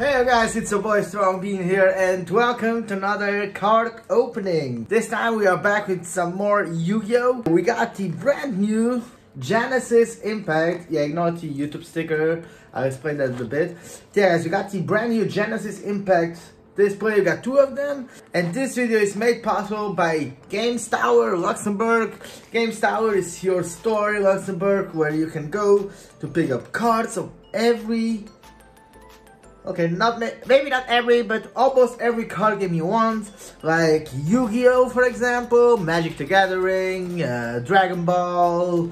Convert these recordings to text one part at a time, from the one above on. Hey guys, it's your boy Strong Bean here and welcome to another card opening. This time we are back with some more Yu-Gi-Oh! We got the brand new Genesis Impact. Yeah, ignore the YouTube sticker, I'll explain that in a bit. Yes, we got the brand new Genesis Impact display, we got two of them. And this video is made possible by Games Tower, Luxembourg. Games Tower is your store in Luxembourg where you can go to pick up cards of every... okay, maybe not every, but almost every card game you want, like Yu-Gi-Oh, for example, Magic: The Gathering, Dragon Ball,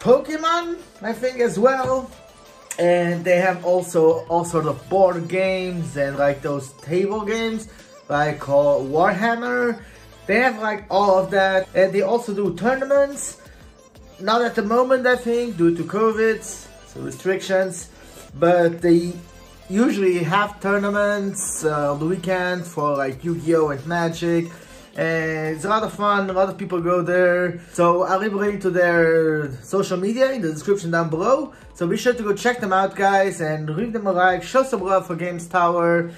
Pokemon, I think as well. And they have also all sort of board games and like those table games, like called Warhammer. They have like all of that, and they also do tournaments. Not at the moment, I think, due to COVID, so restrictions, but they usually have tournaments on the weekend for like Yu-Gi-Oh and Magic, and it's a lot of fun. A lot of people go there, so I'll leave a link to their social media in the description down below, so be sure to go check them out, guys, and leave them a like, show some love for Games Tower.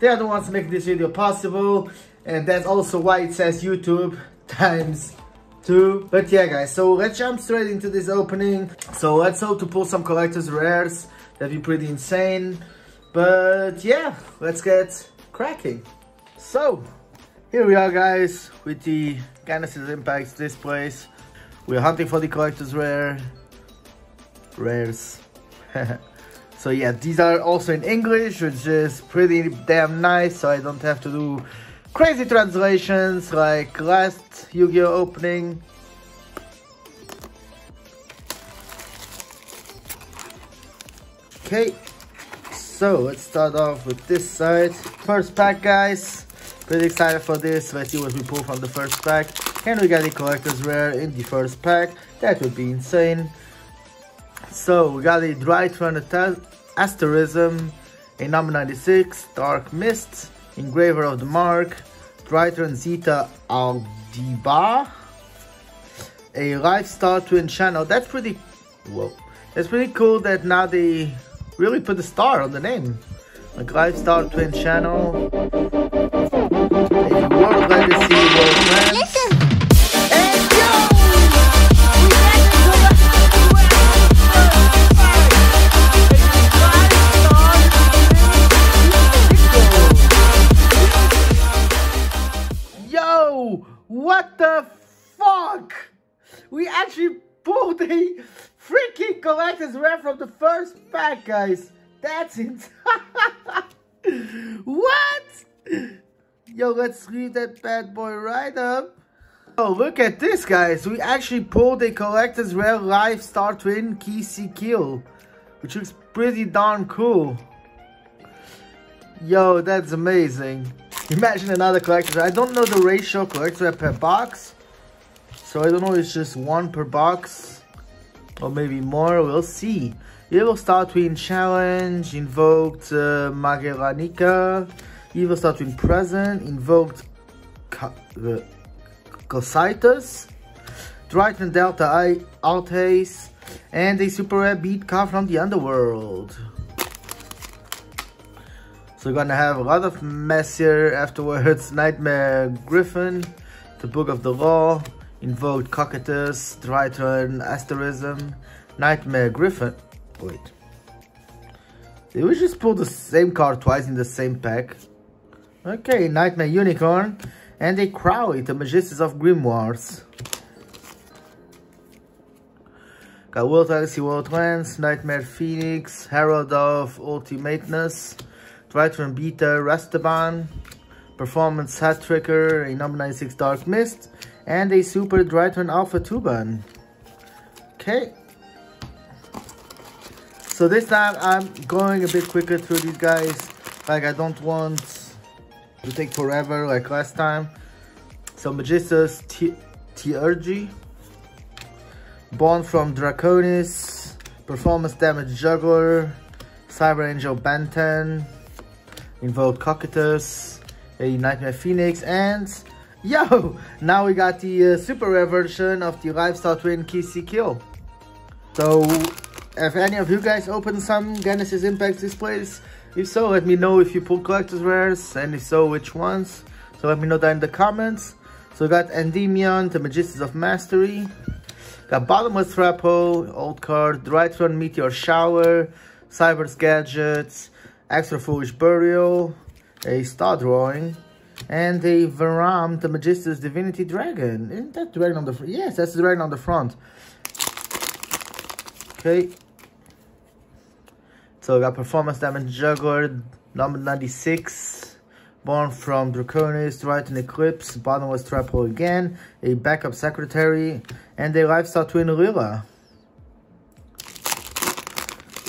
They are the ones making this video possible, and that's also why it says YouTube times two. But yeah guys, so let's jump straight into this opening. So let's hope to pull some collector's rares. That'd be pretty insane. But yeah, let's get cracking. So here we are, guys, with the Genesis Impacts displays. We're hunting for the collector's rares. So yeah, these are also in English, which is pretty damn nice, so I don't have to do crazy translations like last Yu-Gi-Oh opening. Okay. So let's start off with this side. First pack, guys. Pretty excited for this. Let's see what we pull from the first pack. And we got the collector's rare in the first pack. That would be insane. So we got a Drytron Asterism, a number 96, Dark Mist, Engraver of the Mark, Drytron Zeta Aldhibah, a Live Twin channel. That's pretty... whoa. That's pretty cool that now they really put a star on the name, like Live Twin channel, a World Legacy World Plan. And yo, what the fuck? We actually pulled a freaking collector's rare from the first pack, guys. That's it. What? Yo, let's leave that bad boy right up. Oh, look at this, guys. We actually pulled a collector's rare Live Star Twin KC Kill, which looks pretty darn cool. Yo, that's amazing. Imagine another collector's rare. I don't know the ratio collector's rare per box, so I don't know if it's just one per box or maybe more, we'll see. Evil Star Twin Challenge, Invoked Magelanica, Evil Star Twin Present, Invoked Cositus, Drytron Delta Altais, and a super rare beat card from the Underworld. So we're gonna have a lot of mess here afterwards. Nightmare Gryphon, the Book of the Law, Invoked Cockatous, Drytron Asterism, Nightmare Gryphon. Wait. Did we just pull the same card twice in the same pack? Okay, Nightmare Unicorn and a Crowley, the Magistus of Grimoires. Got World Legacy World Lands, Nightmare Phoenix, Herald of Ultimateness, Drytron Beta Rastaban, Performance Hat Tricker, a number 96 Dark Mist, and a super Drytron Alpha Thuban. Okay. So this time I'm going a bit quicker through these guys. Like, I don't want to take forever like last time. So Magistus T-Urgy, Born from Draconis, Performance Damage Juggler, Cyber Angel Benten, Invoked Cockatous, a Nightmare Phoenix, and yo! Now we got the super rare version of the Live Star Twin KC Kill. So if any of you guys open some Genesis Impact displays, If so, let me know if you pull collector's rares, and if so, which ones. So let me know that in the comments. So we got Endymion, the Magistus of Mastery. Got Bottomless Trap Hole, old card, Drytron, Meteor Shower, Cyberse Gadgets, extra Foolish Burial, a Star Drawing, and a Varam, the Magistus Divinity Dragon. Isn't that dragon on the front? Yes, that's the dragon on the front. Okay. So we got Performance Damage Juggler, number 96, Born from Draconis, Drytron Eclipse, Bottomless Trap Hole again, a Backup Secretary, and a Live Twin Lila.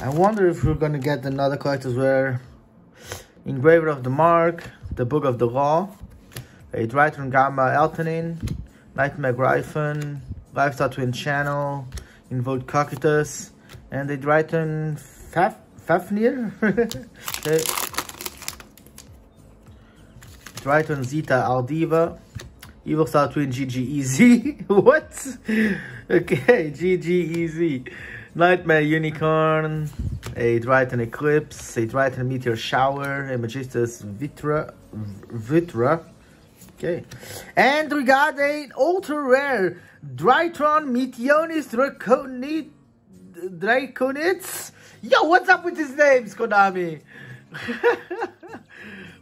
I wonder if we're gonna get another collector's rare. Engraver of the Mark, the Book of the Law, a Drytron Gamma Eltanin, Nightmare Gryphon, Live Twin Channel, Invoked Cocytus, and a Drytron Fafnir? Okay. Drytron Zeta Aldhibah, Evil Star Twin GGEZ. What? Okay, GGEZ. Nightmare Unicorn, a Drytron Eclipse, a Drytron Meteor Shower, a Magistus Vitra. Okay. And we got an ultra rare Drytron Meteonis Draconids. Yo, what's up with these names, Konami?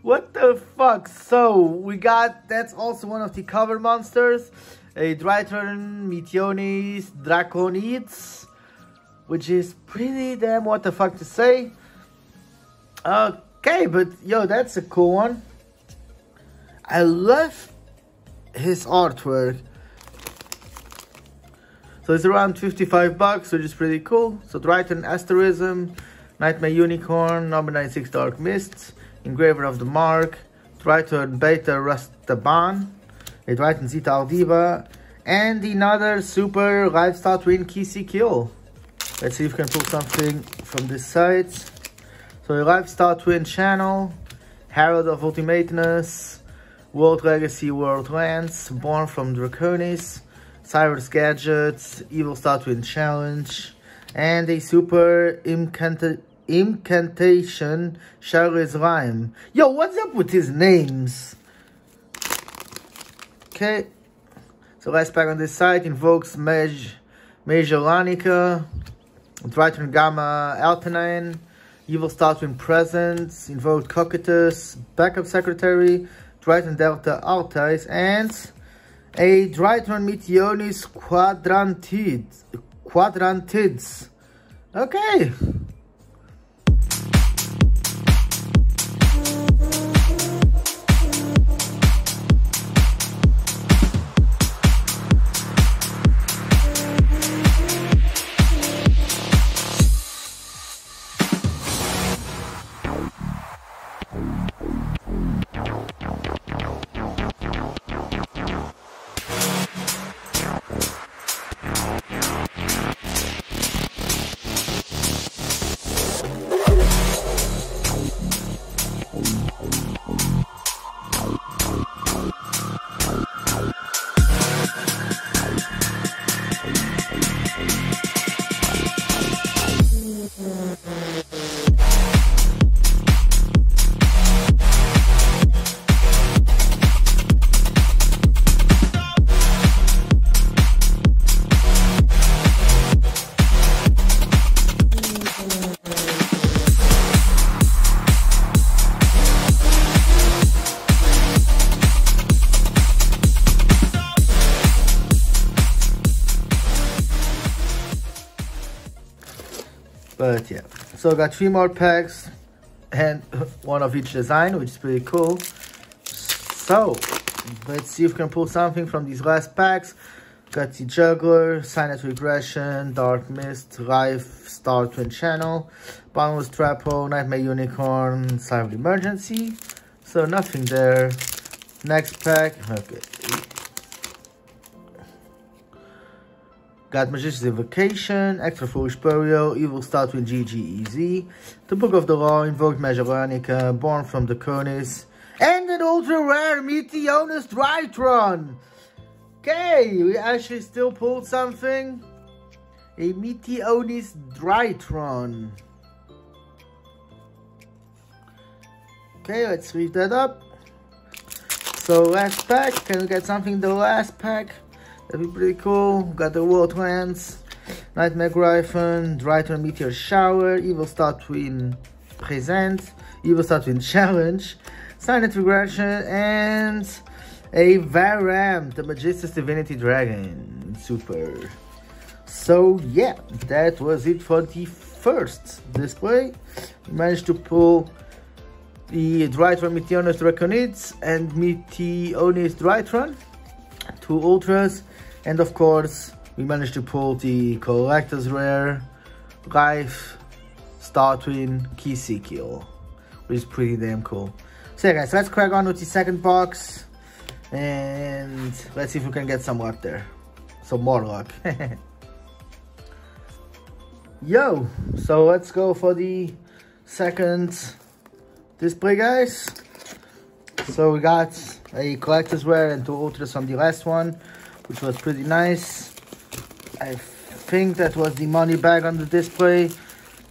What the fuck? So, we got, that's also one of the cover monsters, a Drytron Meteonis Draconids, which is pretty damn what the fuck to say. Okay, but yo, that's a cool one. I love his artwork. So it's around $55, which is pretty cool. So Drytron Asterism, Nightmare Unicorn, number 96 Dark Mists, Engraver of the Mark, Drytron Beta Rastaban, a Drytron Zeta Aldhibah, and another Super Live Star Twin Kisi Kill. Let's see if we can pull something from this side. So a Live Star Twin Channel, Herald of Ultimateness, World Legacy World Lands, Born from Draconis, Cyberse Gadgets, Evil Star Twin Challenge, and a Super Incantation Charlie's Rhyme. Yo, what's up with his names? Okay, so last pack on this side, Invokes Majoranica, Drytron Gamma Eltanin, Evil Star Twin Presence, Invoked Cocytus, Backup Secretary, Drytron Delta Altais, and a Drytron Meteonis Quadrantids. Okay. But yeah, so I got 3 more packs and one of each design, which is pretty cool. So let's see if we can pull something from these last packs. Got the Juggler, Signet Regression, Dark Mist, Life Star Twin Channel, Bottomless Trap Hole, Nightmare Unicorn, Cyber Emergency. So nothing there. Next pack. Okay. Got Magician's Invocation, Extra Foolish Burial, Evil Star Twin GGEZ, The Book of the Law, Invoked Majoranica, Born from Draconis, and an ultra rare Meteonis Drytron. Okay, we actually still pulled something. A Meteonis Drytron. Okay, let's leave that up. So last pack, can we get something in the last pack? That'd be pretty cool. Got the World Lands, Nightmare Gryphon, Drytron Meteor Shower, Evil Star Twin Present, Evil Star Twin Challenge, Silent Regression, and a Varam, the Magistus Divinity Dragon. Super. So yeah, that was it for the first display. We managed to pull the Drytron Meteonis Draconids and Meteonis Drytron, two Ultras, and of course we managed to pull the Collector's Rare, Life, Star Twin, Kisikil, which is pretty damn cool. So yeah guys, let's crack on with the second box and let's see if we can get some luck there. Some more luck. Yo, so let's go for the second display guys. So we got a Collector's Rare and two Ultras from the last one, which was pretty nice. I think that was the money bag on the display.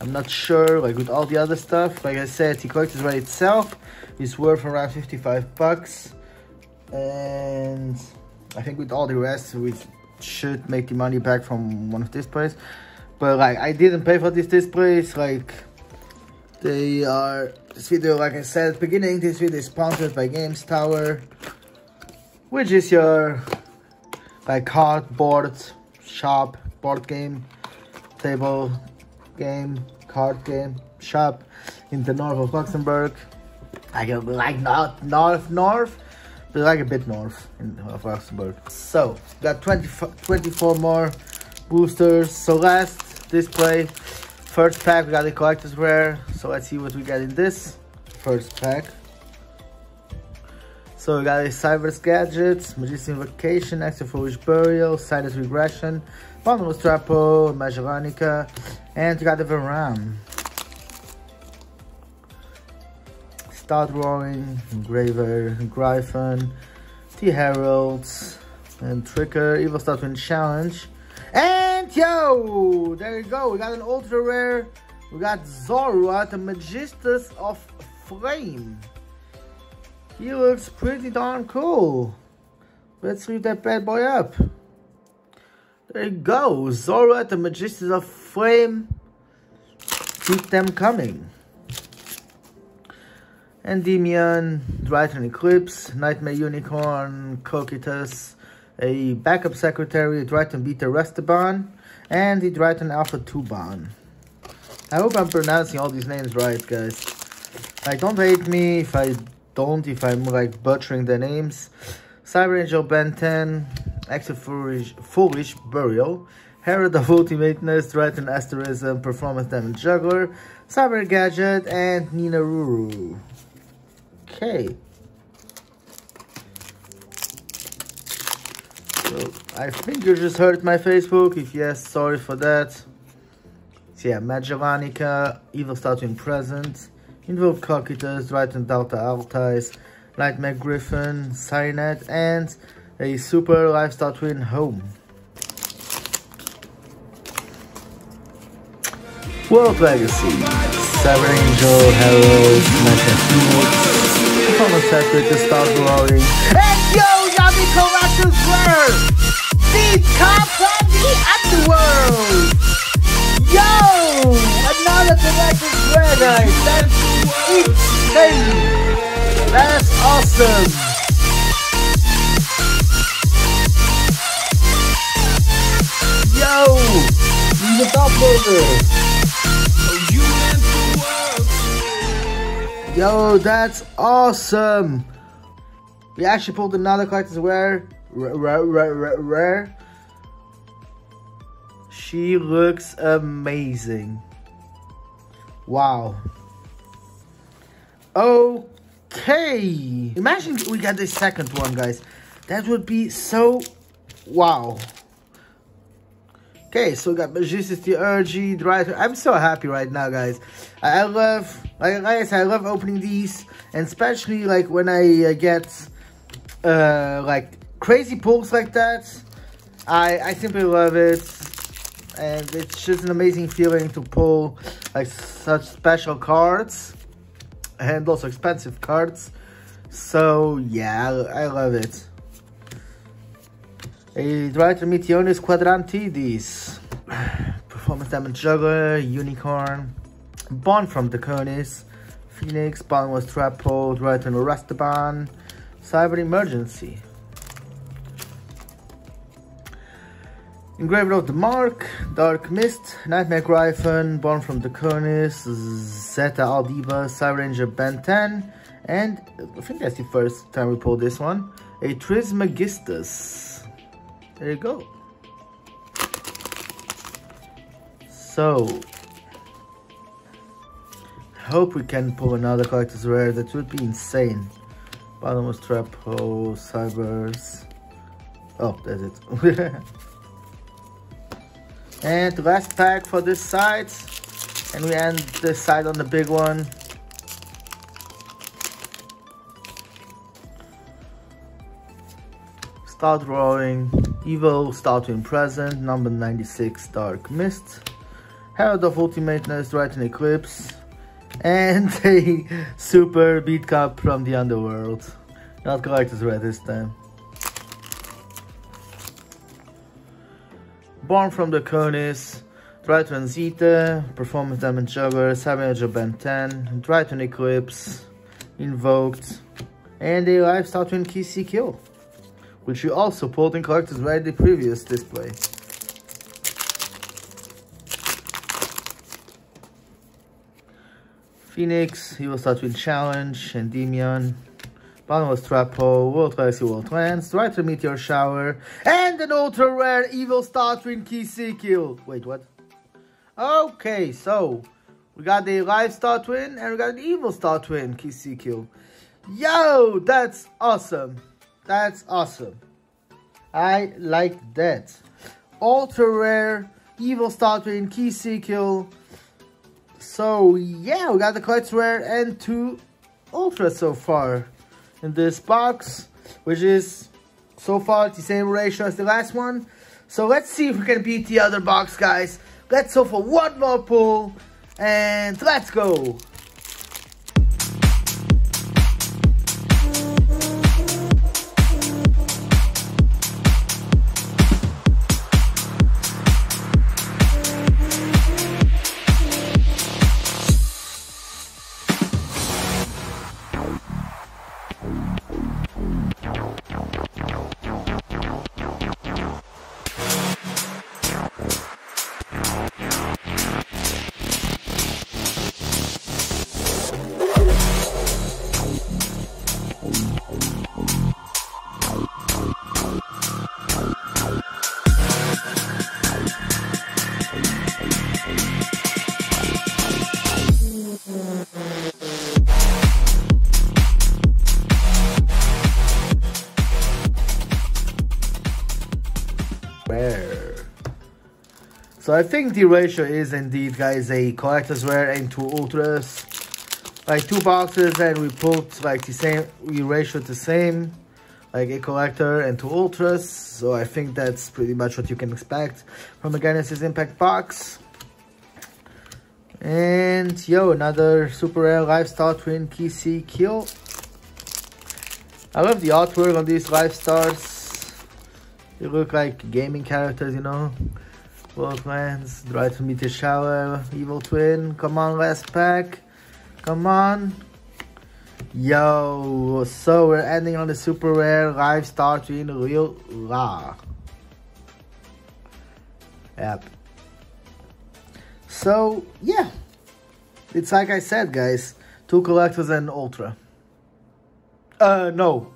I'm not sure, like with all the other stuff. Like I said, the Collector's Rare itself is worth around 55 bucks. And I think with all the rest, we should make the money back from one of these plays. But like, I didn't pay for these displays, like they are, this video, like I said at the beginning, this video is sponsored by Games Tower, which is your like cardboard shop, board game, table game, card game shop in the north of Luxembourg. Like not north, but like a bit north of Luxembourg. So got 24 more boosters. So last display, first pack, we got the Collector's Rare. So let's see what we get in this first pack. So we got a Cyberse Gadgets, Magistus Invocation, Extra Foolish Burial, Silent Regression, Bottomless Trap Hole, Majoranica, and we got the Varam. Start Roaring, Engraver, Gryphon, T Heralds, and Tricker, Evil Star Twin Challenge. And yo, there you go, we got an Ultra Rare. We got Zoroa, the Magistus of Flame. He looks pretty darn cool. Let's leave that bad boy up. There you go, Zoroa, the Magistus of Flame. Keep them coming. Endymion, Drytron Eclipse, Nightmare Unicorn, Cocytus, a backup secretary, Drytron Beta Rastaban, and the Drytron Alpha Thuban. I hope I'm pronouncing all these names right, guys. Like, don't hate me if I'm like butchering the names. Cyber Angel Benten, Extra Foolish Burial, Herald of Ultimateness, Drytron Asterism, Performance Damage Juggler, Cyber Gadget, and Ninaruru. Okay. So, I think you just heard my Facebook. If yes, sorry for that. So yeah, Majoranica, Evil Star Twin Present, Invoked Cocytus, Drytron Delta Altais, Nightmare Gryphon, Cynet, and a Super Live Star Twin Home. World Legacy, Cyber Angel, Herald, Meteonis, Performance Secretary, Star Glory, and yo, Yami Collector's Rare! The Cop of the Underworld! Yo! Another Collector's Rare, guys! That's insane! That's awesome! Yo! He's a top loader! Yo, that's awesome! We actually pulled another Collector's Rare. She looks amazing. Wow. Okay. Imagine we got the second one, guys. That would be so wow. Okay, so we got Magistus the Urgy, Drytron. I'm so happy right now, guys. I love, like I said, I love opening these, and especially like when I get like crazy pulls like that. I simply love it, and it's just an amazing feeling to pull like such special cards. and also expensive cards. So yeah, I love it. A Drytron Meteonis Quadrantids. Performance Damage Juggler, Unicorn. Born from Draconis. Phoenix, Bottomless Trap Hole, Dragon Ball, Rastaban, Cyber Emergency. Engraver of the Mark, Dark Mist, Nightmare Gryphon, Born from Draconis, Zeta Aldhibah, Cyber Angel Benten, and I think that's the first time we pulled this one, a Trismegistus. There you go. So hope we can pull another collector's rare. That would be insane. Bottomless Trap Hole, Cyberse. Oh, that's it. And the last pack for this side, and we end this side on the big one. Start rolling. Evil Star Twin Present, number 96, Dark Mist, Herald of Ultimateness, Drytron Eclipse, and a super beat cup from the Underworld. Not collector's rare this time. Born from Draconis, Drytron Zeta, Performance Damage Juggler, Cyber Angel Benten, Drytron Eclipse, Invoked, and a Live Twin Key CQ, which we also pulled in collector's rare the previous display. Phoenix, Evil Star Twin Challenge, Endymion, Bottomless Trap Hole, World Legacy, World Lands, Drytron Meteor Shower, and an ultra rare Evil Star Twin Key CQ. Wait, what? Okay, so we got the Live Star Twin and we got the Evil Star Twin Key CQ. Yo, that's awesome. That's awesome. I like that. Ultra rare Evil Star Twin Key CQ. So yeah, we got the collector's rare and 2 ultras so far in this box, which is so far the same ratio as the last one. So let's see if we can beat the other box, guys. Let's go for one more pull and let's go. So I think the ratio is indeed, guys, a collector's rare and 2 ultras, like 2 boxes, and we pulled like the same, we ratioed the same, like a collector and 2 ultras. So I think that's pretty much what you can expect from a Genesis Impact box. And yo, another super rare Live Star Twin Key CQ. I love the artwork on these Live Stars. They look like gaming characters, you know. Both lands, Drytron Meteor Shower, Evil Twin, come on, last pack, come on. Yo, so we're ending on the super rare Live Star Twin Real Ra. Yep. So, yeah, it's like I said, guys, 2 collectors and ultra. No,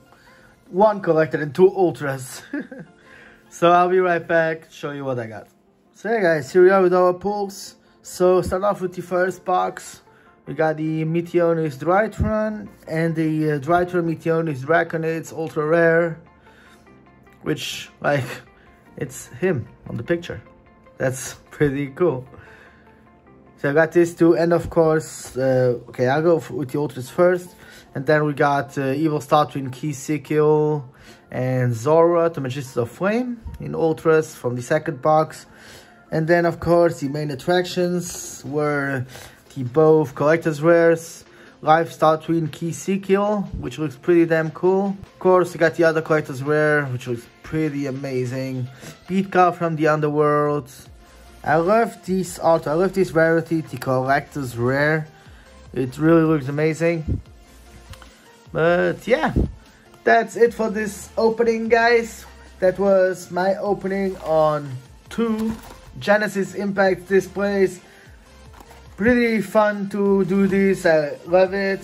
1 collector and 2 ultras. So I'll be right back, show you what I got. So yeah, guys, here we are with our pulls. So start off with the first box. We got the Meteonis Drytron and the Drytron Meteonis Draconids ultra rare, which, like, it's him on the picture. That's pretty cool. So I got these 2, and of course, okay, I'll go with the ultras first, and then we got Evil Star Twin Key CQ and Zoroa to Magistus of Flame in ultras from the second box. And then, of course, the main attractions were the both collector's rares. Live Star Twin Key Seekill, which looks pretty damn cool. Of course, you got the other collector's rare, which looks pretty amazing. Beat card from the Underworld. I love this art, I love this rarity, the collector's rare. It really looks amazing. But yeah, that's it for this opening, guys. That was my opening on 2 Genesis Impact displays. Pretty fun to do this, I love it.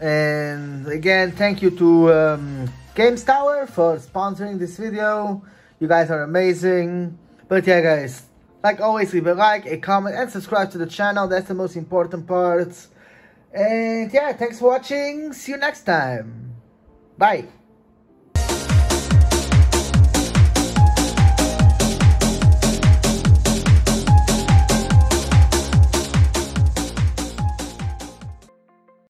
And again, thank you to Games Tower for sponsoring this video. You guys are amazing. But yeah, guys, like always, leave a like, a comment, and subscribe to the channel. That's the most important part. And yeah, thanks for watching. See you next time. Bye.